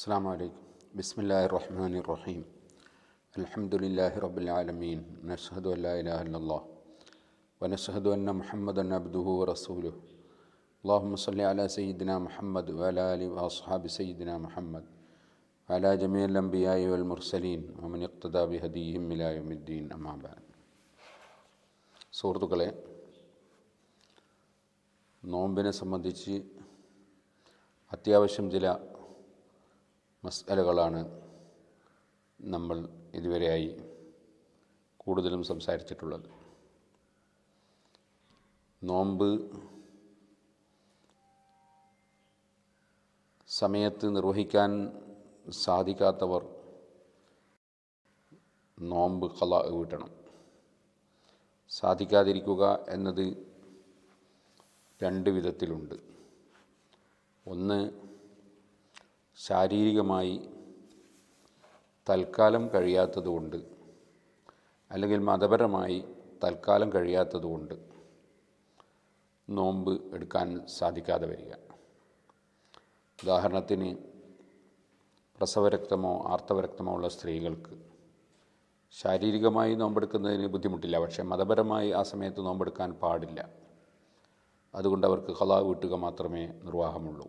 السلام عليكم. بسم الله الرحمن الرحيم. الحمد لله رب العالمين. نشهد أن لا إله إلا الله ونشهد أن محمدا عبده ورسوله. اللهم صل على سيدنا محمد وعلى آله وأصحاب سيدنا محمد وعلى جميع الأنبياء والمرسلين ومن اقتدى بهديهم إلى يوم الدين. أما بعد. സുഹൃത്തുക്കളെ, നോമ്പിനെ സംബന്ധിച്ച് അത്യാവശ്യം ചില മസ്അലകളാണ് നമ്മൾ ഇതുവരെയായി കൂടുതലും സംസാരിച്ചിട്ടുള്ളത്. നോമ്പ് സമയത്ത് നിർവഹിക്കാൻ സാധിക്കാത്തവർ നോമ്പ് ഖലാ വീട്ടണം. സാധിക്കാതിരിക്കുക എന്നത് രണ്ട് വിധത്തിലുണ്ട്. ഒന്ന്, ശാരീരികമായി തൽക്കാലം കഴിയാത്തതുകൊണ്ട്, അല്ലെങ്കിൽ മതപരമായി തൽക്കാലം കഴിയാത്തതുകൊണ്ട് നോമ്പ് എടുക്കാൻ സാധിക്കാതെ വരിക. ഉദാഹരണത്തിന്, പ്രസവരക്തമോ ആർത്തവരക്തമോ ഉള്ള സ്ത്രീകൾക്ക് ശാരീരികമായി നോമ്പെടുക്കുന്നതിന് ബുദ്ധിമുട്ടില്ല, പക്ഷേ മതപരമായി ആ സമയത്ത് നോമ്പെടുക്കാൻ പാടില്ല. അതുകൊണ്ട് അവർക്ക് ഖലാ വീട്ടുക മാത്രമേ നിർവാഹമുള്ളൂ.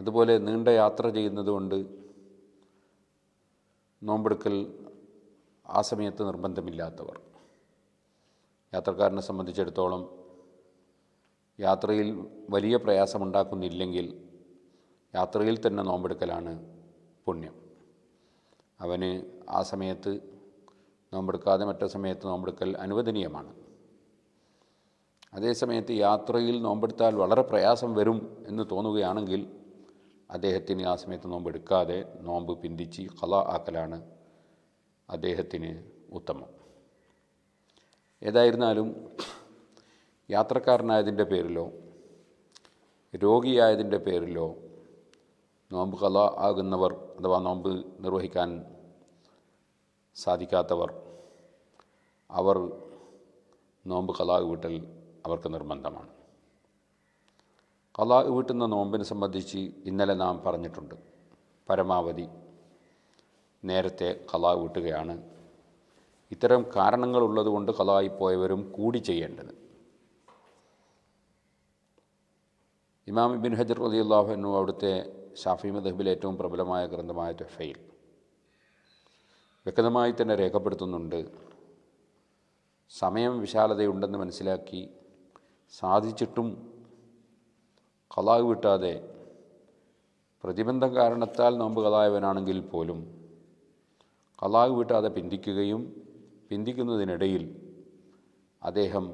അതുപോലെ നീണ്ട യാത്ര ചെയ്യുന്നതുകൊണ്ട് നോമ്പെടുക്കൽ ആ സമയത്ത് നിർബന്ധമില്ലാത്തവർ. യാത്രക്കാരനെ സംബന്ധിച്ചിടത്തോളം യാത്രയിൽ വലിയ പ്രയാസമുണ്ടാക്കുന്നില്ലെങ്കിൽ യാത്രയിൽ തന്നെ നോമ്പെടുക്കലാണ് പുണ്യം. അവന് ആ സമയത്ത് നോമ്പെടുക്കാതെ മറ്റേ സമയത്ത് നോമ്പെടുക്കൽ അനുവദനീയമാണ്. അതേസമയത്ത് യാത്രയിൽ നോമ്പെടുത്താൽ വളരെ പ്രയാസം വരും എന്ന് തോന്നുകയാണെങ്കിൽ അദ്ദേഹത്തിന് ആ സമയത്ത് നോമ്പെടുക്കാതെ നോമ്പ് പിന്തിച്ച് ഖലാ ആക്കലാണ് അദ്ദേഹത്തിന് ഉത്തമം. ഏതായിരുന്നാലും യാത്രക്കാരനായതിൻ്റെ പേരിലോ രോഗിയായതിൻ്റെ പേരിലോ നോമ്പ് ഖലാ ആകുന്നവർ, അഥവാ നോമ്പ് നിർവഹിക്കാൻ സാധിക്കാത്തവർ, അവർ നോമ്പ് ഖലാ വീട്ടൽ അവർക്ക് നിർബന്ധമാണ്. ഖലാ വീട്ടുന്ന നോമ്പിനെ സംബന്ധിച്ച് ഇന്നലെ നാം പറഞ്ഞിട്ടുണ്ട്. പരമാവധി നേരത്തെ ഖലാ വീട്ടുകയാണ് ഇത്തരം കാരണങ്ങളുള്ളതുകൊണ്ട് ഖലായിപ്പോയവരും കൂടി ചെയ്യേണ്ടത്. ഇമാം ഇബ്നു ഹജർ റളിയല്ലാഹു അൻഹു അവിടുത്തെ ഷാഫി മദ്ഹബിലെ ഏറ്റവും പ്രബലമായ ഗ്രന്ഥമായ തുഹ്ഫയിൽ വ്യക്തമായി തന്നെ രേഖപ്പെടുത്തുന്നുണ്ട്. സമയം വിശാലതയുണ്ടെന്ന് മനസ്സിലാക്കി സാധിച്ചിട്ടും ഖലാ വീട്ടാതെ പ്രതിബന്ധം കാരണത്താൽ നോമ്പ് ഖലായവനാണെങ്കിൽ പോലും ഖലാ വീട്ടാതെ പിന്തിക്കുകയും പിന്തിക്കുന്നതിനിടയിൽ അദ്ദേഹം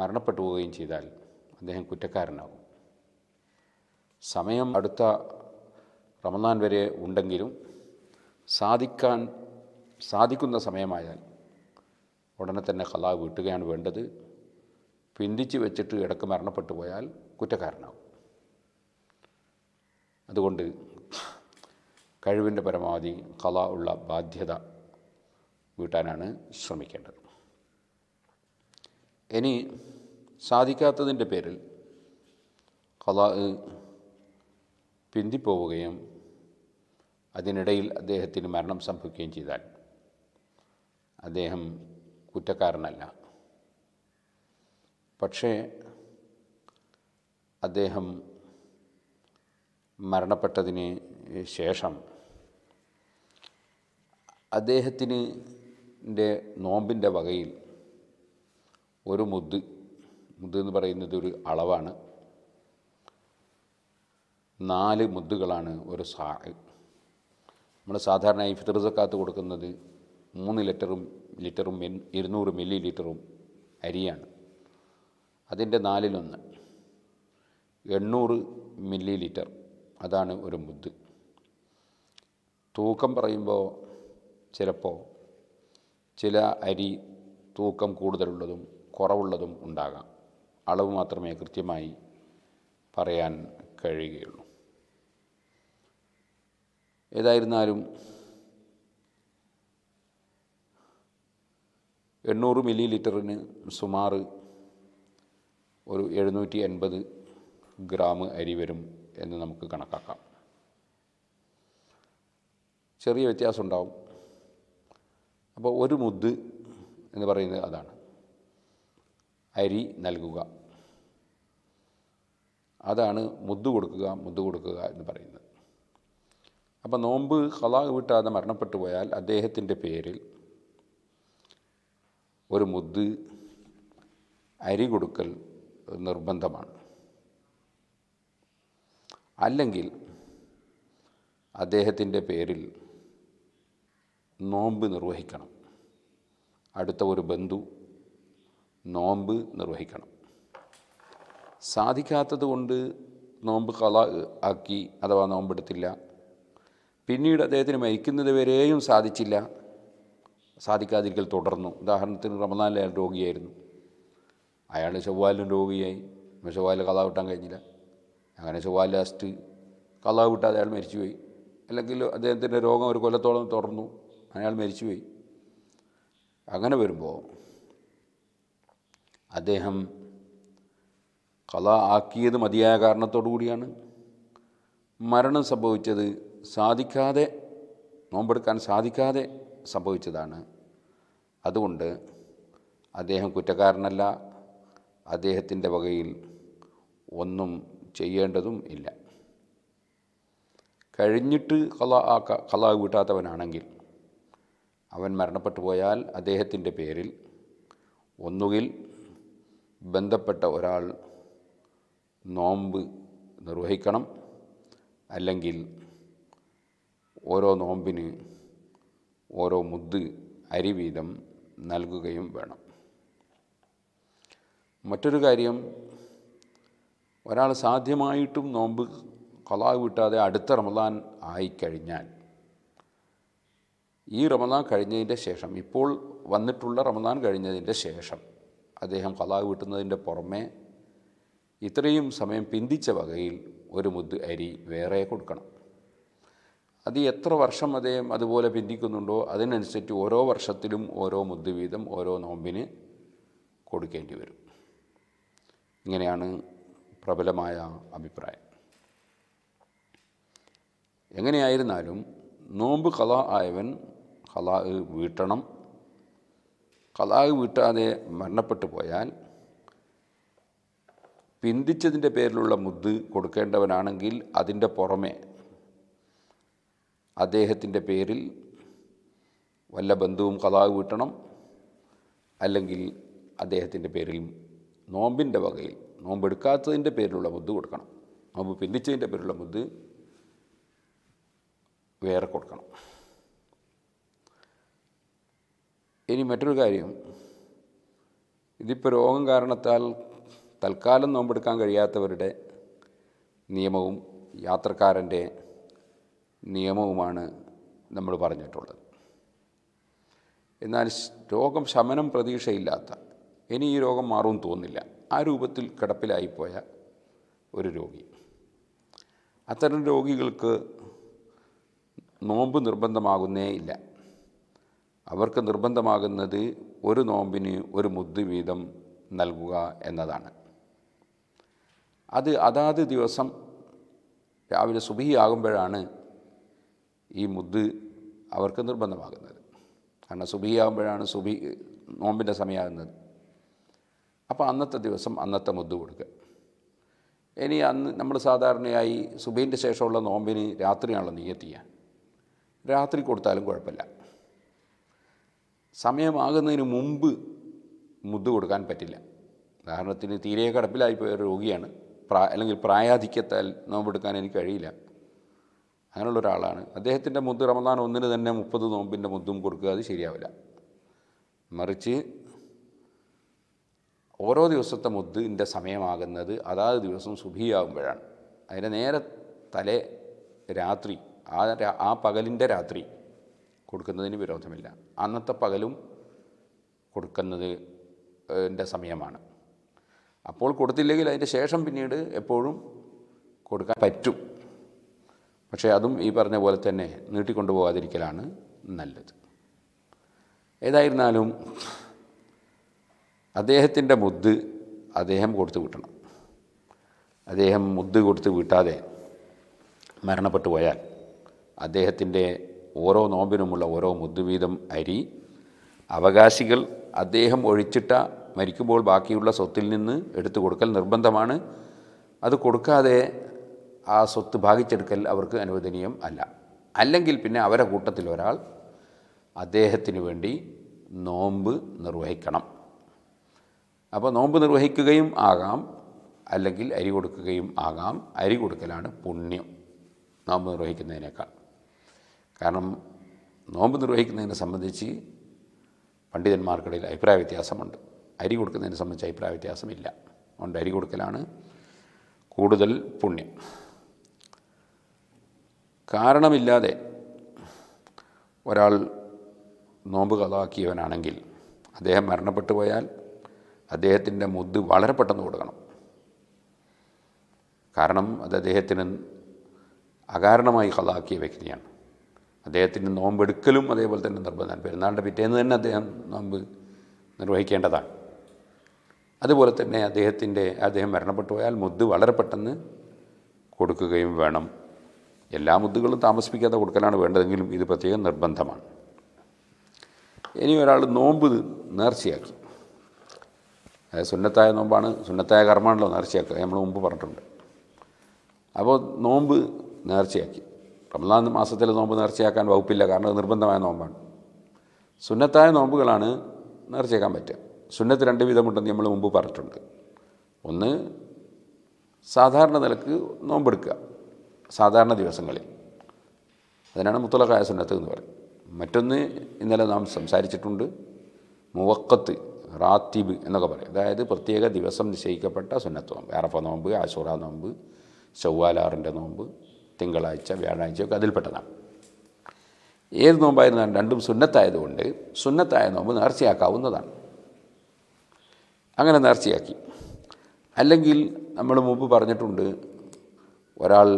മരണപ്പെട്ടു പോവുകയും ചെയ്താൽ അദ്ദേഹം കുറ്റക്കാരനാകും. സമയം അടുത്ത റമദാൻ വരെ ഉണ്ടെങ്കിലും സാധിക്കുന്ന സമയമായാൽ ഉടനെ തന്നെ ഖലാ വീട്ടുകയാണ് വേണ്ടത്. പിന്തിച്ച് വെച്ചിട്ട് ഇടയ്ക്ക് മരണപ്പെട്ടു പോയാൽ കുറ്റക്കാരനാകും. അതുകൊണ്ട് കഴിവിൻ്റെ പരമാവധി ഖലാ ഉള്ള ബാധ്യത വീട്ടാനാണ് ശ്രമിക്കേണ്ടത്. ഇനി സാധിക്കാത്തതിൻ്റെ പേരിൽ ഖലാ പിന്തിപ്പോവുകയും അതിനിടയിൽ അദ്ദേഹത്തിന് മരണം സംഭവിക്കുകയും ചെയ്താൽ അദ്ദേഹം കുറ്റക്കാരനല്ല, പക്ഷേ അദ്ദേഹം മരണപ്പെട്ടതിന് ശേഷം അദ്ദേഹത്തിൻ്റെ നോമ്പിൻ്റെ വകയിൽ ഒരു മുദ് എന്ന് പറയുന്നത് ഒരു അളവാണ്. 4 മുദ്ദുകളാണ് ഒരു സാ. നമ്മൾ സാധാരണ ഫിത്ർ സക്കാത്ത് കൊടുക്കുന്നത് 3 ലിറ്ററും 200 മില്ലി ലിറ്ററും അരിയാണ്. അതിൻ്റെ 4/1 800 മില്ലി ലിറ്റർ, അതാണ് ഒരു മുദ്. തൂക്കം പറയുമ്പോൾ ചിലപ്പോൾ ചില അരി തൂക്കം കൂടുതലുള്ളതും കുറവുള്ളതും ഉണ്ടാകാം. അളവ് മാത്രമേ കൃത്യമായി പറയാൻ കഴിയുകയുള്ളൂ. ഏതായിരുന്നാലും 800 മില്ലി ലിറ്ററിന് സുമാർ ഒരു 750 ഗ്രാം അരി വരും എന്ന് നമുക്ക് കണക്കാക്കാം. ചെറിയ വ്യത്യാസം ഉണ്ടാവും. അപ്പോൾ ഒരു മുദ് എന്ന് പറയുന്നത് അതാണ്. അരി നൽകുക, അതാണ് മുദ് കൊടുക്കുക എന്ന് പറയുന്നത്. അപ്പോൾ നോമ്പ് ഖലാഅ് വിട്ടാതെ മരണപ്പെട്ടു പോയാൽ അദ്ദേഹത്തിൻ്റെ പേരിൽ ഒരു മുദ് അരി കൊടുക്കൽ നിർബന്ധമാണ്. അല്ലെങ്കിൽ അദ്ദേഹത്തിൻ്റെ പേരിൽ നോമ്പ് നിർവഹിക്കണം, അടുത്ത ഒരു ബന്ധു നോമ്പ് നിർവഹിക്കണം. സാധിക്കാത്തത് കൊണ്ട് നോമ്പ് ഖലാഅ് ആക്കി, അഥവാ നോമ്പെടുത്തില്ല, പിന്നീട് അദ്ദേഹത്തിന് മരിക്കുന്നത് വരെയും സാധിച്ചില്ല, സാധിക്കാതിരിക്കൽ തുടർന്നു. ഉദാഹരണത്തിന് റമദാനിൽ അയാൾ രോഗിയായിരുന്നു, അയാൾ ശവ്വാലിലും രോഗിയായി, ശവ്വാലിൽ ഖലാഅ് വിട്ടാൻ കഴിഞ്ഞില്ല, അങ്ങനെ ശവ്വാൽ ലാസ്റ്റ് ഖലാഅ് വിട്ടാതെ അയാൾ മരിച്ചുപോയി. അല്ലെങ്കിൽ അദ്ദേഹത്തിൻ്റെ രോഗം ഒരു കൊല്ലത്തോളം തുടർന്നു, അയാൾ മരിച്ചുപോയി. അങ്ങനെ വരുമ്പോൾ അദ്ദേഹം ഖലാഅ് ആക്കിയത് മതിയായ കാരണത്തോടു കൂടിയാണ്. മരണം സംഭവിച്ചത് സാധിക്കാതെ, നോമ്പെടുക്കാൻ സാധിക്കാതെ സംഭവിച്ചതാണ്. അതുകൊണ്ട് അദ്ദേഹം കുറ്റക്കാരനല്ല, അദ്ദേഹത്തിൻ്റെ വകയിൽ ഒന്നും ചെയ്യേണ്ടതും ഇല്ല. കഴിഞ്ഞിട്ട് ഖലാഅ് വീട്ടാത്തവനാണെങ്കിൽ അവൻ മരണപ്പെട്ടു പോയാൽ അദ്ദേഹത്തിൻ്റെ പേരിൽ ഒന്നുകിൽ ബന്ധപ്പെട്ട ഒരാൾ നോമ്പ് നിർവഹിക്കണം, അല്ലെങ്കിൽ ഓരോ നോമ്പിന് ഓരോ മുദ് അരി വീതം നൽകുകയും വേണം. മറ്റൊരു കാര്യം, ഒരാൾ സാധ്യമായിട്ടും നോമ്പ് ഖലാഅ് വിട്ടാതെ അടുത്ത റമദാൻ ആയിക്കഴിഞ്ഞാൽ, ഈ റമദാൻ കഴിഞ്ഞതിൻ്റെ ശേഷം, ഇപ്പോൾ വന്നിട്ടുള്ള റമദാൻ കഴിഞ്ഞതിൻ്റെ ശേഷം അദ്ദേഹം ഖലാഅ് വിട്ടുന്നതിൻ്റെ പുറമേ ഇത്രയും സമയം പിന്തിച്ച വകയിൽ ഒരു മുദ് അരി വേറെ കൊടുക്കണം. അത് എത്ര വർഷം അദ്ദേഹം അതുപോലെ പിന്തിക്കുന്നുണ്ടോ അതിനനുസരിച്ച് ഓരോ വർഷത്തിലും ഓരോ മുദ് വീതം ഓരോ നോമ്പിന് കൊടുക്കേണ്ടി വരും. ഇങ്ങനെയാണ് പ്രബലമായ അഭിപ്രായം. എങ്ങനെയായിരുന്നാലും നോമ്പ് ഖലാഅ് ആയവൻ ഖലാഅ് വീട്ടണം. ഖലാഅ് വീട്ടാതെ മരണപ്പെട്ടു പോയാൽ പിന്തിച്ചതിൻ്റെ പേരിലുള്ള മുദ് കൊടുക്കേണ്ടവനാണെങ്കിൽ അതിൻ്റെ പുറമെ അദ്ദേഹത്തിൻ്റെ പേരിൽ വല്ല ബന്ധുവും ഖലാഅ് വീട്ടണം, അല്ലെങ്കിൽ അദ്ദേഹത്തിൻ്റെ പേരിൽ നോമ്പിൻ്റെ വകയിൽ, നോമ്പെടുക്കാത്തതിൻ്റെ പേരിലുള്ള മുദ് കൊടുക്കണം, നോമ്പ് പിന്തിച്ചതിൻ്റെ പേരിലുള്ള മുദ് വേറെ കൊടുക്കണം. ഇനി മറ്റൊരു കാര്യം, ഇതിപ്പോൾ രോഗം കാരണത്താൽ തൽക്കാലം നോമ്പെടുക്കാൻ കഴിയാത്തവരുടെ നിയമവും യാത്രക്കാരൻ്റെ നിയമവുമാണ് നമ്മൾ പറഞ്ഞിട്ടുള്ളത്. എന്നാൽ രോഗം ശമനം പ്രതീക്ഷയില്ലാത്ത, ഇനി ഈ രോഗം മാറും തോന്നില്ല, ആ രൂപത്തിൽ കിടപ്പിലായിപ്പോയ ഒരു രോഗി, അത്തരം രോഗികൾക്ക് നോമ്പ് നിർബന്ധമാകുന്നേ ഇല്ല. അവർക്ക് നിർബന്ധമാകുന്നത് ഒരു നോമ്പിന് ഒരു മുദ് വീതം നൽകുക എന്നതാണ്. അത് അതാത് ദിവസം രാവിലെ സുബഹിയാകുമ്പോഴാണ് ഈ മുദ് അവർക്ക് നിർബന്ധമാകുന്നത്. കാരണം സുബഹിയാകുമ്പോഴാണ് നോമ്പിൻ്റെ സമയമാകുന്നത്. അപ്പോൾ അന്നത്തെ ദിവസം അന്നത്തെ മുദ് കൊടുക്കുക. ഇനി അന്ന് നമ്മൾ സാധാരണയായി സുബഹിൻ്റെ ശേഷമുള്ള നോമ്പിന് രാത്രിയാണല്ലോ നിയ്യത്ത് ചെയ്യുക. രാത്രി കൊടുത്താലും കുഴപ്പമില്ല. സമയമാകുന്നതിന് മുമ്പ് മുദ് കൊടുക്കാൻ പറ്റില്ല. ഉദാഹരണത്തിന് തീരെ കിടപ്പിലായിപ്പോയ രോഗിയാണ്, അല്ലെങ്കിൽ പ്രായാധിക്യത്താൽ നോമ്പെടുക്കാൻ എനിക്ക് കഴിയില്ല, അങ്ങനെയുള്ള ഒരാളാണ്, അദ്ദേഹത്തിൻ്റെ മുദ് റമദാൻ 1-ന് തന്നെ 30 നോമ്പിൻ്റെ മുദ്ദും കൊടുക്കുക, അത് ശരിയാവില്ല. മറിച്ച് ഓരോ ദിവസത്തെ മുദ്ദിൻ്റെ സമയമാകുന്നത് അതാത് ദിവസം സുബഹിയാകുമ്പോഴാണ്. അതിൻ്റെ നേരെ തലേ രാത്രി ആ പകലിൻ്റെ രാത്രി കൊടുക്കുന്നതിന് വിരോധമില്ല. അന്നത്തെ പകലും കൊടുക്കുന്നതിൻ്റെ സമയമാണ്. അപ്പോൾ കൊടുത്തില്ലെങ്കിൽ അതിൻ്റെ ശേഷം പിന്നീട് എപ്പോഴും കൊടുക്കാൻ പറ്റും. പക്ഷേ അതും ഈ പറഞ്ഞ പോലെ തന്നെ നീട്ടിക്കൊണ്ടു പോകാതിരിക്കലാണ് നല്ലത്. ഏതായിരുന്നാലും അദ്ദേഹത്തിൻ്റെ മുദ്ദ് അദ്ദേഹം കൊടുത്തു വീട്ടണം. അദ്ദേഹം മുദ്ദ് കൊടുത്ത് വീട്ടാതെ മരണപ്പെട്ടു പോയാൽ അദ്ദേഹത്തിൻ്റെ ഓരോ നോമ്പിനുമുള്ള ഓരോ മുദ്ദ് വീതം അരി അവകാശികൾ അദ്ദേഹം ഒഴിച്ചിട്ട മരിക്കുമ്പോൾ ബാക്കിയുള്ള സ്വത്തിൽ നിന്ന് എടുത്തു കൊടുക്കൽ നിർബന്ധമാണ്. അത് കൊടുക്കാതെ ആ സ്വത്ത് ഭാഗിച്ചെടുക്കൽ അവർക്ക് അനുവദനീയം അല്ല. അല്ലെങ്കിൽ പിന്നെ അവരുടെ കൂട്ടത്തിൽ ഒരാൾ അദ്ദേഹത്തിന് വേണ്ടി നോമ്പ് നിർവഹിക്കണം. അപ്പോൾ നോമ്പ് നിർവഹിക്കുകയും ആകാം, അല്ലെങ്കിൽ അരി കൊടുക്കുകയും ആകാം. അരി കൊടുക്കലാണ് പുണ്യം നോമ്പ് നിർവഹിക്കുന്നതിനേക്കാൾ. കാരണം നോമ്പ് നിർവഹിക്കുന്നതിനെ സംബന്ധിച്ച് പണ്ഡിതന്മാർക്കിടയിൽ അഭിപ്രായ വ്യത്യാസമുണ്ട്. അരി കൊടുക്കുന്നതിനെ സംബന്ധിച്ച് അഭിപ്രായ വ്യത്യാസമില്ല. അതുകൊണ്ട് അരി കൊടുക്കലാണ് കൂടുതൽ പുണ്യം. കാരണമില്ലാതെ ഒരാൾ നോമ്പ് കഥാക്കിയവനാണെങ്കിൽ അദ്ദേഹം മരണപ്പെട്ടു പോയാൽ അദ്ദേഹത്തിൻ്റെ മുദ്ദ് വളരെ പെട്ടെന്ന് കൊടുക്കണം. കാരണം അത് അദ്ദേഹത്തിന് അകാരണമായി കഥാക്കിയ വ്യക്തിയാണ്. അദ്ദേഹത്തിൻ്റെ നോമ്പെടുക്കലും അതേപോലെ തന്നെ നിർബന്ധമാണ്. പെരുന്നാളിൻ്റെ പിറ്റേന്ന് തന്നെ അദ്ദേഹം നോമ്പ് നിർവഹിക്കേണ്ടതാണ്. അതുപോലെ തന്നെ അദ്ദേഹം മരണപ്പെട്ടു പോയാൽ മുദ്ദ് വളരെ പെട്ടെന്ന് കൊടുക്കുകയും വേണം. എല്ലാ മുദ്ദുകളും താമസിപ്പിക്കാതെ കൊടുക്കലാണ് വേണ്ടതെങ്കിലും ഇത് പ്രത്യേകം നിർബന്ധമാണ്. ഇനി ഒരാൾ നോമ്പ് നേർച്ചയാക്കി, അതായത് സുന്നത്തായ നോമ്പാണ്, സുന്നത്തായ കർമ്മമാണല്ലോ നേർച്ചയാക്കുക, നമ്മൾ മുമ്പ് പറഞ്ഞിട്ടുണ്ട്. അപ്പോൾ നോമ്പ് നേർച്ചയാക്കി, റമദാൻ മാസത്തിൽ നോമ്പ് നേർച്ചയാക്കാൻ വകുപ്പില്ല, കാരണം അത് നിർബന്ധമായ നോമ്പാണ്. സുന്നത്തായ നോമ്പുകളാണ് നേർച്ചയാക്കാൻ പറ്റുക. സുന്നത്ത് രണ്ട് വിധമുണ്ടെന്ന് നമ്മൾ മുമ്പ് പറഞ്ഞിട്ടുണ്ട്. ഒന്ന് സാധാരണ നിലക്ക് നോമ്പെടുക്കുക സാധാരണ ദിവസങ്ങളിൽ, അതിനാണ് മുത്തലഖായ സുന്നത്ത് എന്ന് പറയുന്നത്. മറ്റൊന്ന് ഇന്നലെ നാം സംസാരിച്ചിട്ടുണ്ട്, മുവക്കത്ത് റാത്തിബ് എന്നൊക്കെ പറയും, അതായത് പ്രത്യേക ദിവസം നിശ്ചയിക്കപ്പെട്ട സുന്നത്ത് നോമ്പ്. അറഫ നോമ്പ്, ആശുറ നോമ്പ്, ചൊവ്വാലാറിൻ്റെ നോമ്പ്, തിങ്കളാഴ്ച, വ്യാഴാഴ്ചയൊക്കെ അതിൽപ്പെട്ടതാണ്. ഏത് നോമ്പായിരുന്നാലും രണ്ടും സുന്നത്തായതുകൊണ്ട് സുന്നത്തായ നോമ്പ് നേർച്ചയാക്കാവുന്നതാണ്. അങ്ങനെ നേർച്ചയാക്കി. അല്ലെങ്കിൽ നമ്മൾ മുമ്പ് പറഞ്ഞിട്ടുണ്ട്, ഒരാൾ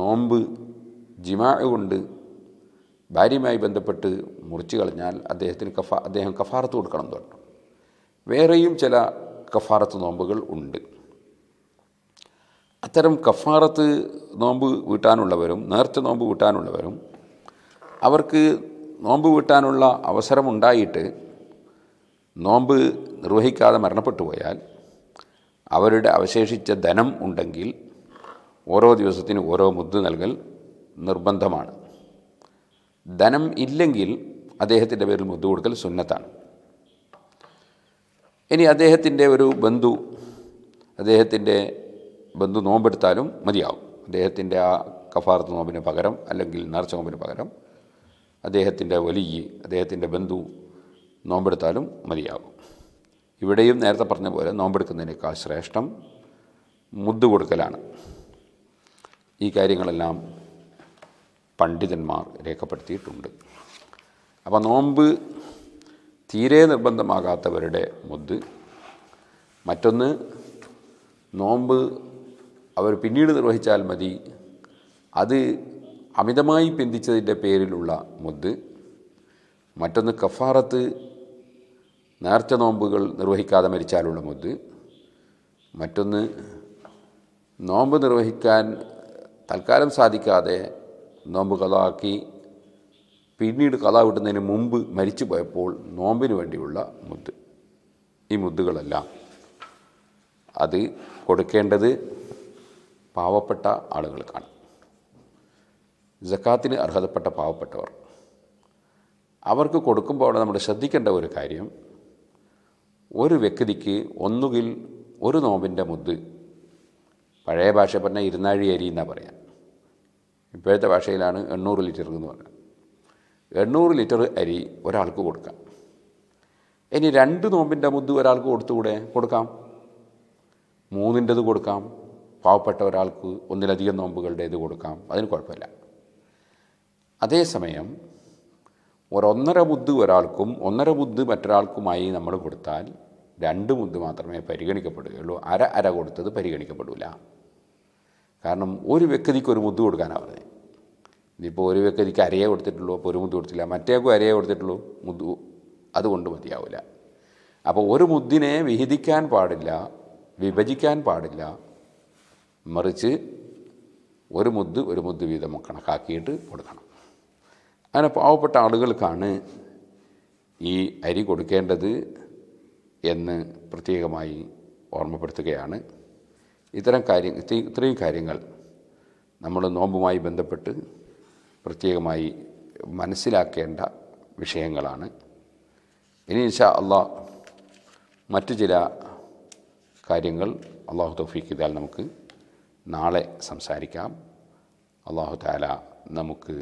നോമ്പ് ജിമാ കൊണ്ട് ഭാര്യയുമായി ബന്ധപ്പെട്ട് മുറിച്ച് കളഞ്ഞാൽ അദ്ദേഹം കഫാറത്ത് കൊടുക്കണം എന്ന് പറഞ്ഞു. വേറെയും ചില കഫാറത്ത് നോമ്പുകൾ ഉണ്ട്. അത്തരം കഫാറത്ത് നോമ്പ് വീട്ടാനുള്ളവരും നേർച്ച നോമ്പ് വീട്ടാനുള്ളവരും അവർക്ക് നോമ്പ് വീട്ടാനുള്ള അവസരമുണ്ടായിട്ട് നോമ്പ് നിർവഹിക്കാതെ മരണപ്പെട്ടു പോയാൽ അവരുടെ അവശേഷിച്ച ധനം ഉണ്ടെങ്കിൽ ഓരോ ദിവസത്തിന് ഓരോ മുദ്ദ് നൽകൽ നിർബന്ധമാണ്. ധനം ഇല്ലെങ്കിൽ അദ്ദേഹത്തിൻ്റെ പേരിൽ മുദ്ദ് കൊടുക്കൽ സുന്നത്താണ്. ഇനി അദ്ദേഹത്തിൻ്റെ ബന്ധു നോമ്പെടുത്താലും മതിയാവും. അദ്ദേഹത്തിൻ്റെ ആ കഫാറത്ത് നോമ്പിന് പകരം അല്ലെങ്കിൽ നേർച്ച നോമ്പിന് പകരം അദ്ദേഹത്തിൻ്റെ വലിയ അദ്ദേഹത്തിൻ്റെ ബന്ധു നോമ്പെടുത്താലും മതിയാകും. ഇവിടെയും നേരത്തെ പറഞ്ഞ പോലെ നോമ്പെടുക്കുന്നതിനേക്കാൾ ശ്രേഷ്ഠം മുദ്ദ് കൊടുക്കലാണ്. ഈ കാര്യങ്ങളെല്ലാം പണ്ഡിതന്മാർ രേഖപ്പെടുത്തിയിട്ടുണ്ട്. അപ്പോൾ നോമ്പ് തീരെ നിർബന്ധമാകാത്തവരുടെ മുദ്ദ്, മറ്റൊന്ന് നോമ്പ് അവർ പിന്നീട് നിർവഹിച്ചാൽ മതി, അത് അമിതമായി പിന്തിച്ചതിൻ്റെ പേരിലുള്ള മുദ്ദ്, മറ്റൊന്ന് കഫാറത്ത് നേർച്ച നോമ്പുകൾ നിർവഹിക്കാതെ മരിച്ചാലുള്ള മുദ്ദ്, മറ്റൊന്ന് നോമ്പ് നിർവഹിക്കാൻ തൽക്കാലം സാധിക്കാതെ നോമ്പ് കലാക്കി പിന്നീട് കലാ വിടുന്നതിന് മുമ്പ് മരിച്ചു പോയപ്പോൾ നോമ്പിന് വേണ്ടിയുള്ള മുദ്ദ്. ഈ മുദ്ദുകളെല്ലാം അത് കൊടുക്കേണ്ടത് പാവപ്പെട്ട ആളുകൾക്കാണ്. സക്കാത്തിന് അർഹതപ്പെട്ട പാവപ്പെട്ടവർ, അവർക്ക് കൊടുക്കുമ്പോൾ അവിടെ നമ്മൾ ശ്രദ്ധിക്കേണ്ട ഒരു കാര്യം, ഒരു വ്യക്തിക്ക് ഒന്നുകിൽ ഒരു നോമ്പിൻ്റെ മുദ്ദ്, പഴയ ഭാഷ പറഞ്ഞാൽ 200 അരി എന്നാണ് പറയാൻ, ഇപ്പോഴത്തെ ഭാഷയിലാണ് 800 ലിറ്റർ എന്ന് പറയുന്നത്. 800 ലിറ്റർ അരി ഒരാൾക്ക് കൊടുക്കാം. ഇനി 2 നോമ്പിൻ്റെ മുദ്ദ് ഒരാൾക്ക് കൊടുത്തുകൂടെ? കൊടുക്കാം. 3ൻ്റേത് കൊടുക്കാം. പാവപ്പെട്ട ഒരാൾക്ക് 1ലധികം നോമ്പുകളുടേത് കൊടുക്കാം, അതിന് കുഴപ്പമില്ല. അതേ സമയം ഒരു ഒന്നര ബുദ്ധ് ഒരാൾക്കും ഒന്നര ബുദ്ധ് മറ്റൊരാൾക്കുമായി നമ്മൾ കൊടുത്താൽ രണ്ട് ബുദ്ധ് മാത്രമേ പരിഗണിക്കപ്പെടുകയുള്ളൂ. അര അര കൊടുത്തത് പരിഗണിക്കപ്പെടില്ല. കാരണം ഒരു വ്യക്തിക്ക് ഒരു ബുദ്ധ് കൊടുക്കാനാണ് പറഞ്ഞത്. ഇനിയിപ്പോൾ ഒരു വ്യക്തിക്ക് അരയെ കൊടുത്തിട്ടുള്ളൂ, അപ്പോൾ ഒരു മുദ്ദ് കൊടുത്തില്ല, മറ്റേക്കും അരയെ കൊടുത്തിട്ടുള്ളൂ, മുദ്ദു അതുകൊണ്ട് മതിയാവില്ല. അപ്പോൾ ഒരു മുദ്ദിനെ വിഹിതിക്കാൻ പാടില്ല, വിഭജിക്കാൻ പാടില്ല, മറിച്ച് ഒരു മുദ്ദ് വീതം കണക്കാക്കിയിട്ട് കൊടുക്കണം. അങ്ങനെ പാവപ്പെട്ട ആളുകൾക്കാണ് ഈ അരി കൊടുക്കേണ്ടത് എന്ന് പ്രത്യേകമായി ഓർമ്മപ്പെടുത്തുകയാണ്. ഇത്രയും കാര്യങ്ങൾ നമ്മൾ നോമ്പുമായി ബന്ധപ്പെട്ട് പ്രത്യേകമായി മനസ്സിലാക്കേണ്ട വിഷയങ്ങളാണ്. ഇനി ഇൻഷാ അള്ളാഹ് മറ്റു ചില കാര്യങ്ങൾ അള്ളാഹു തൗഫീഖ് ചെയ്താൽ നമുക്ക് നാളെ സംസാരിക്കാം. അള്ളാഹു തആല നമുക്ക്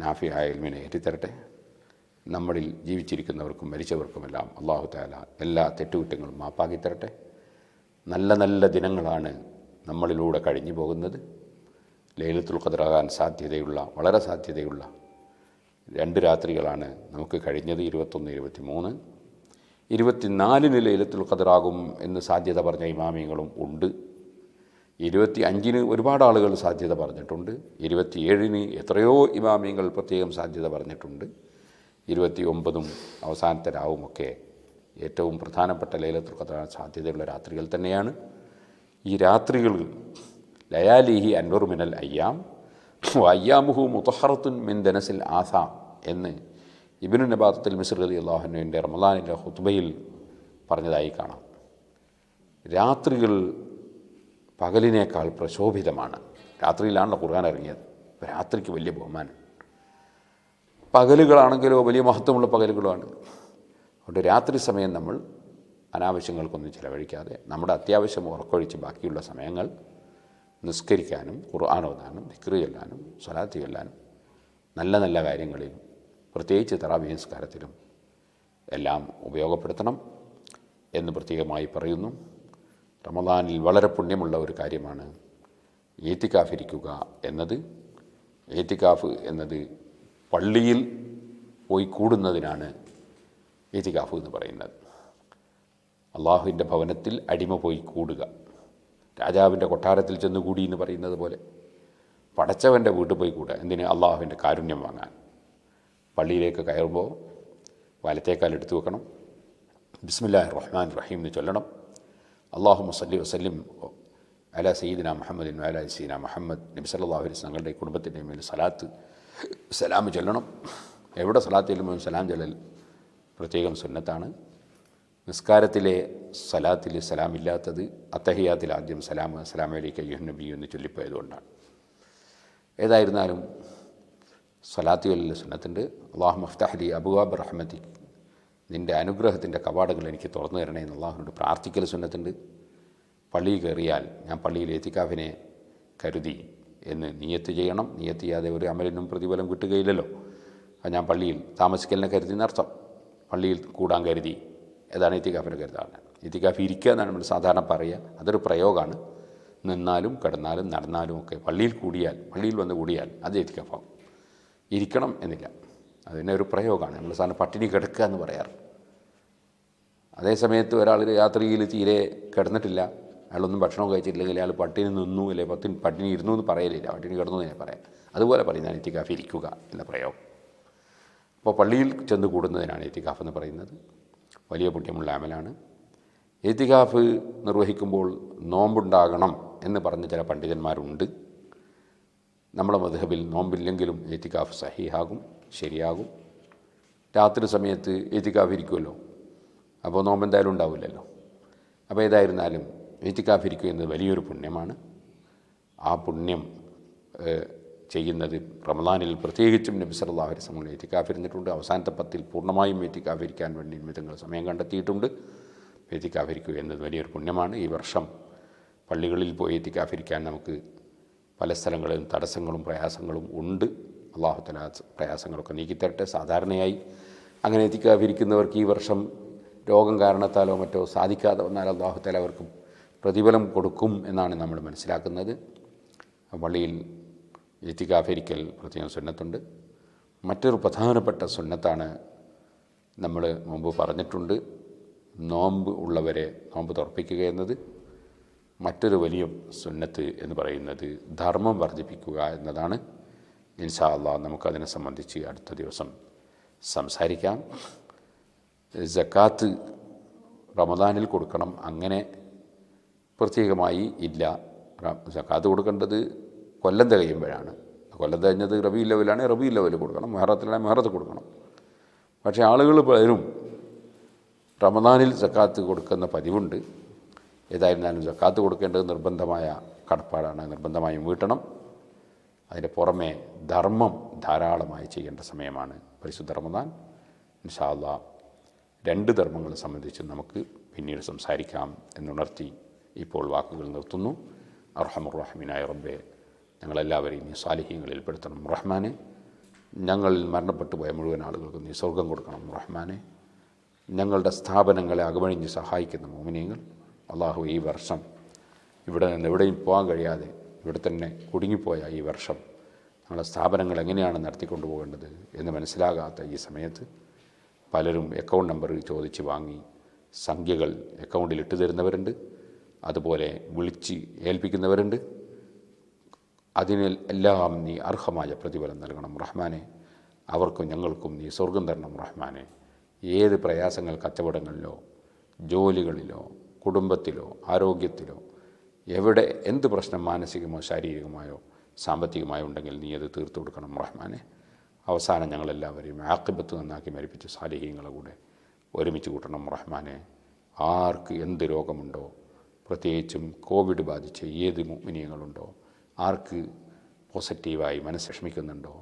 നാഫിയായ ഇൽമിനെ ഏറ്റിത്തരട്ടെ. നമ്മളിൽ ജീവിച്ചിരിക്കുന്നവർക്കും മരിച്ചവർക്കുമെല്ലാം അള്ളാഹു തആല എല്ലാ തെറ്റുകുറ്റങ്ങളും മാപ്പാക്കി തരട്ടെ. നല്ല നല്ല ദിനങ്ങളാണ് നമ്മളിലൂടെ കഴിഞ്ഞു പോകുന്നത്. ലൈലത്തുൽ ഖദറാകാൻ വളരെ സാധ്യതയുള്ള രണ്ട് രാത്രികളാണ് നമുക്ക് കഴിഞ്ഞത്, 21, 23. 24 ലൈലത്തുൽ ഖദറാകും എന്ന് സാധ്യത പറഞ്ഞ ഇമാമിങ്ങളും ഉണ്ട്. 25 ഒരുപാട് ആളുകൾ സാധ്യത പറഞ്ഞിട്ടുണ്ട്. 27 എത്രയോ ഇമാമിങ്ങൾ പ്രത്യേകം സാധ്യത പറഞ്ഞിട്ടുണ്ട്. 29 അവസാനത്തെ രാവുമൊക്കെ ഏറ്റവും പ്രധാനപ്പെട്ട ലൈലത്തുൽ ഖദർ സാധ്യതയുള്ള രാത്രികൾ തന്നെയാണ്. ഈ രാത്രികൾ ലയാലിഹി അൻവർ മിനൽ അയ്യാം അയ്യാമുഹു മുതഹറത്തുൻ മിൻ ദനസിൽ ആസാം എന്ന് ഇബ്നു നബാത്തൽ മിസ്ർ റളിയല്ലാഹു അൻഹുവിൻ്റെ റമളാനിലെ ഖുത്ബയിൽ പറഞ്ഞതായി കാണാം. രാത്രികൾ പകലിനേക്കാൾ പ്രശോഭിതമാണ്. രാത്രിയിലാണല്ലോ ഖുർആൻ ഇറങ്ങിയത്. രാത്രിക്ക് വലിയ ബഹുമാനം. പകലുകളാണെങ്കിലോ വലിയ മഹത്വമുള്ള പകലുകളാണ്. അതുകൊണ്ട് രാത്രി സമയം നമ്മൾ അനാവശ്യങ്ങൾക്കൊന്നും ചിലവഴിക്കാതെ നമ്മുടെ അത്യാവശ്യം ഉറക്കൊഴിച്ച് ബാക്കിയുള്ള സമയങ്ങൾ നിസ്കരിക്കാനും ഖുർആൻ ഓതാനും ദിക്റ് ചൊല്ലാനും സ്വലാത്ത് ചൊല്ലാനും നല്ല നല്ല കാര്യങ്ങളിൽ പ്രത്യേകിച്ച് തറാവീഹ് നിസ്കാരത്തിലും എല്ലാം ഉപയോഗപ്പെടുത്തണം എന്ന് പ്രത്യേകമായി പറയുന്നു. റമളാനിൽ വളരെ പുണ്യമുള്ള ഒരു കാര്യമാണ് ഏത്തിക്കാഫിരിക്കുക എന്നത്. ഏത്തിക്കാഫ് എന്നത് പള്ളിയിൽ പോയി കൂടുന്നതിനാണ് ഏത്തിക്കാഫ് എന്ന് പറയുന്നത്. അള്ളാഹുവിൻ്റെ ഭവനത്തിൽ അടിമ പോയി കൂടുക, രാജാവിൻ്റെ കൊട്ടാരത്തിൽ ചെന്ന് കൂടി എന്ന് പറയുന്നത് പോലെ പടച്ചവൻ്റെ വീട്ടിൽ പോയി കൂടുക. എന്തിന്? അള്ളാഹുവിൻ്റെ കാരുണ്യം വാങ്ങാൻ. പള്ളിയിലേക്ക് കയറുമ്പോൾ വലത്തേക്കാൽ എടുത്തു വെക്കണം, ബിസ്മില്ലാഹിർ റഹ്മാനിർ റഹീം എന്ന് ചൊല്ലണം, അല്ലാഹുമ്മ സല്ലി വസല്ലിം അലാ സയ്യിദിനാ മുഹമ്മദിൻ വഅലാ അലി സയ്യിദിനാ മുഹമ്മദ്, നബി സല്ലല്ലാഹു അലൈഹി വസല്ലം തങ്ങളുടെ കുടുംബത്തിൻ്റെ മേൽ സലാം ചൊല്ലണം. എവിടെ സലാത്ത് ചെല്ലുമ്പോഴും സലാം ചൊല്ലൽ പ്രത്യേകം സുന്നത്താണ്. നിസ്കാരത്തിലെ സലാത്തിൽ സലാമില്ലാത്തത് അത്തഹിയാത്തിൽ ആദ്യം സലാം അസ്സലാമു അലൈക അയ്യുഹൻ നബി എന്ന് ചൊല്ലിപ്പോയതുകൊണ്ടാണ്. ഏതായിരുന്നാലും സലാത്ത് ചൊല്ലൽ സുന്നത്തുണ്ട്. അല്ലാഹുമ്മ ഫ്തഹ് ലി അബ്വാബ റഹ്മതിക, നിൻ്റെ അനുഗ്രഹത്തിൻ്റെ കവാടകൾ എനിക്ക് തുറന്നു തരണേ എന്ന് അള്ളാഹുവിനോട് പ്രാർത്ഥിക്കൽ സുന്നത്തുണ്ട്. പള്ളി കയറിയാൽ ഞാൻ പള്ളിയിൽ ഏത്തിക്കാഫിനെ കരുതി എന്ന് നിയത്ത് ചെയ്യണം. നിയത്ത് ചെയ്യാതെ ഒരു അമലിനും പ്രതിഫലം കിട്ടുകയില്ലല്ലോ. അത് ഞാൻ പള്ളിയിൽ താമസിക്കലിനെ കരുതി എന്നർത്ഥം. പള്ളിയിൽ കൂടാൻ കരുതി, ഏതാണ് ഏത്തിക്കാഫിനെ കരുതാറ്? ഏത്തിക്കാഫ് ഇരിക്കുക എന്നാണ് നമ്മൾ സാധാരണ പറയുക. അതൊരു പ്രയോഗമാണ്. നിന്നാലും കിടന്നാലും നടന്നാലും ഒക്കെ പള്ളിയിൽ വന്ന് കൂടിയാൽ അത് ഏത്തിക്കാഫാകും. ഇരിക്കണം എന്നില്ല, അതിനെ ഒരു പ്രയോഗമാണ്. നമ്മൾ സാധാരണ പട്ടിണി കിടക്കുക എന്ന് പറയാറ്. അതേ സമയത്ത് ഒരാൾ രാത്രിയിൽ തീരെ കിടന്നിട്ടില്ല, അയാളൊന്നും ഭക്ഷണം കഴിച്ചിട്ടില്ലെങ്കിൽ അയാൾ പട്ടിണി നിന്നു, അല്ലെങ്കിൽ പട്ടിണി ഇരുന്നു എന്ന് പറയലില്ല, പട്ടിണി കിടന്നു തന്നെ പറയാം. അതുപോലെ പറയുന്നതാണ് ഏത്തിക്കാഫ്, ഇരിക്കുക എന്ന പ്രയോഗം. അപ്പോൾ പള്ളിയിൽ ചെന്ന് കൂടുന്നതിനാണ് ഏത്തിക്കാഫ് എന്ന് പറയുന്നത്. വലിയ പുണ്യമുള്ള അമലാണ്. ഏത്തിക്കാഫ് നിർവഹിക്കുമ്പോൾ നോമ്പുണ്ടാകണം എന്ന് പറഞ്ഞ ചില പണ്ഡിതന്മാരുണ്ട്. നമ്മുടെ മദ്ഹബിൽ നോമ്പില്ലെങ്കിലും ഏത്തിക്കാഫ് സഹീഹാകും, ശരിയാകും. രാത്രി സമയത്ത് ഏത്തിക്കാഫിരിക്കുമല്ലോ, അപ്പോൾ നോമ്പ് എന്തായാലും ഉണ്ടാവില്ലല്ലോ. അപ്പോൾ ഏതായിരുന്നാലും ഏത്തിക്കാഫിരിക്കുക എന്നത് വലിയൊരു പുണ്യമാണ്. ആ പുണ്യം ചെയ്യുന്നത് റമളാനിൽ പ്രത്യേകിച്ചും നബി സല്ലല്ലാഹു അലൈഹി വസല്ലം ഏത്തിക്കാഫിരുന്നിട്ടുണ്ട്. അവസാനത്തെ 10 പൂർണ്ണമായും ഏത്തിക്കാഫിരിക്കാൻ വേണ്ടി വിധങ്ങൾ സമയം കണ്ടെത്തിയിട്ടുണ്ട്. ഏത്തിക്കാഫിരിക്കുക എന്നത് വലിയൊരു പുണ്യമാണ്. ഈ വർഷം പള്ളികളിൽ പോയി ഏത്തിക്കാഫിരിക്കാൻ നമുക്ക് പല സ്ഥലങ്ങളിലും തടസ്സങ്ങളും പ്രയാസങ്ങളും ഉണ്ട്. അല്ലാഹു തആല പ്രയാസങ്ങളൊക്കെ നീക്കിത്തരട്ടെ. സാധാരണയായി അങ്ങനെ ഏത്തിക്കാഫിരിക്കുന്നവർക്ക് ഈ വർഷം രോഗം കാരണത്താലോ മറ്റോ സാധിക്കാതെ വന്നാൽ അല്ലാഹു തആല അവർക്ക് പ്രതിഫലം കൊടുക്കും എന്നാണ് നമ്മൾ മനസ്സിലാക്കുന്നത്. പള്ളിയിൽ ഇത്തികാഫിരിക്കൽ പ്രത്യേകം സുന്നത്തുണ്ട്. മറ്റൊരു പ്രധാനപ്പെട്ട സുന്നത്താണ് നമ്മൾ മുമ്പ് പറഞ്ഞിട്ടുണ്ട്, നോമ്പ് ഉള്ളവരെ നോമ്പ് തുറപ്പിക്കുക എന്നത്. മറ്റൊരു വലിയ സുന്നത്ത് എന്ന് പറയുന്നത് ധർമ്മം വർദ്ധിപ്പിക്കുക എന്നതാണ്. ഇൻഷാ അല്ലാഹ് നമുക്കതിനെ സംബന്ധിച്ച് അടുത്ത ദിവസം സംസാരിക്കാം. സക്കാത്ത് റമദാനിൽ കൊടുക്കണം അങ്ങനെ പ്രത്യേകമായി ഇല്ല. സക്കാത്ത് കൊടുക്കേണ്ടത് കൊല്ലം തികയുമ്പോഴാണ്. കൊല്ലം തികഞ്ഞത് റബീഉൽ അവ്വലാണെങ്കിൽ റബീഉൽ അവ്വൽ കൊടുക്കണം, മുഹറത്തിലാണെങ്കിൽ മുഹറത്ത് കൊടുക്കണം. പക്ഷേ ആളുകൾ പലരും റമദാനിൽ സക്കാത്ത് കൊടുക്കുന്ന പതിവുണ്ട്. ഏതായിരുന്നാലും സക്കാത്ത് കൊടുക്കേണ്ടത് നിർബന്ധമായ കടപ്പാടാണ്, നിർബന്ധമായും വീട്ടണം. അതിൻ്റെ പുറമെ ധർമ്മം ധാരാളമായി ചെയ്യേണ്ട സമയമാണ് പരിശുദ്ധ റമദാൻ. ഇൻഷാ അല്ലാഹ് രണ്ട് ധർമ്മങ്ങളെ സംബന്ധിച്ച് നമുക്ക് പിന്നീട് സംസാരിക്കാം എന്നുണർത്തി ഇപ്പോൾ വാക്കുകൾ നിർത്തുന്നു. അർഹമർ റഹീമായ റബ്ബേ, ഞങ്ങളെല്ലാവരെയും നീ സാലിഹ്യങ്ങളിൽ പെടുത്തണം റഹ്മാനെ. ഞങ്ങൾ മരണപ്പെട്ടു പോയ മുഴുവൻ ആളുകൾക്കും നീ സ്വർഗം കൊടുക്കണം റഹ്മാനെ. ഞങ്ങളുടെ സ്ഥാപനങ്ങളെ അകമഴിഞ്ഞ് സഹായിക്കുന്ന മുഅ്മിനീങ്ങൾ അല്ലാഹു, ഈ വർഷം ഇവിടെ നിന്ന് എവിടെയും പോകാൻ കഴിയാതെ ഇവിടെ തന്നെ കുടുങ്ങിപ്പോയ ഈ വർഷം ഞങ്ങളുടെ സ്ഥാപനങ്ങൾ എങ്ങനെയാണ് നടത്തിക്കൊണ്ടു പോകേണ്ടത് എന്ന് മനസ്സിലാകാത്ത ഈ സമയത്ത് പലരും അക്കൗണ്ട് നമ്പർ ചോദിച്ച് വാങ്ങി സംഖ്യകൾ അക്കൗണ്ടിൽ ഇട്ട് തരുന്നവരുണ്ട്, അതുപോലെ വിളിച്ച് ഏൽപ്പിക്കുന്നവരുണ്ട്. അതിനെല്ലാം നീ അർഹമായ പ്രതിഫലം നൽകണം റഹ്മാനെ. അവർക്കും ഞങ്ങൾക്കും നീ സ്വർഗം തരണം റഹ്മാനെ. ഏത് പ്രയാസങ്ങൾ കച്ചവടങ്ങളിലോ ജോലികളിലോ കുടുംബത്തിലോ ആരോഗ്യത്തിലോ എവിടെ എന്ത് പ്രശ്നം മാനസികമോ ശാരീരികമായോ സാമ്പത്തികമായോ ഉണ്ടെങ്കിൽ നീ അത് തീർത്തു കൊടുക്കണം റഹ്മാനെ. അവസാനം ഞങ്ങളെല്ലാവരെയും ആഖിബത്ത് നന്നാക്കി മരിപ്പിച്ച് സാലിഹ്യങ്ങളെ കൂടെ ഒരുമിച്ച് കൂട്ടണം റഹ്മാനെ. ആർക്ക് എന്ത് രോഗമുണ്ടോ, പ്രത്യേകിച്ചും കോവിഡ് ബാധിച്ച് ഏത് മുഅ്മിനീങ്ങളുണ്ടോ, ആർക്ക് പോസിറ്റീവായി മനസ്സ് വിഷമിക്കുന്നുണ്ടോ,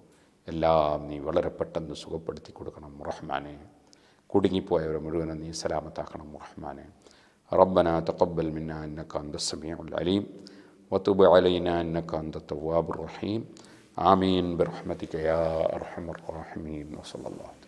എല്ലാം നീ വളരെ പെട്ടെന്ന് സുഖപ്പെടുത്തി കൊടുക്കണം റഹ്മാനെ. കുടുങ്ങിപ്പോയവരെ മുഴുവനും നീ സലാമത്താക്കണം റഹ്മാനെ. ربنا تقبل منا إنك أنت السميع العليم وتب علينا إنك أنت التواب الرحيم آمين برحمتك يا أرحم الراحمين وصلى الله عليه وسلم.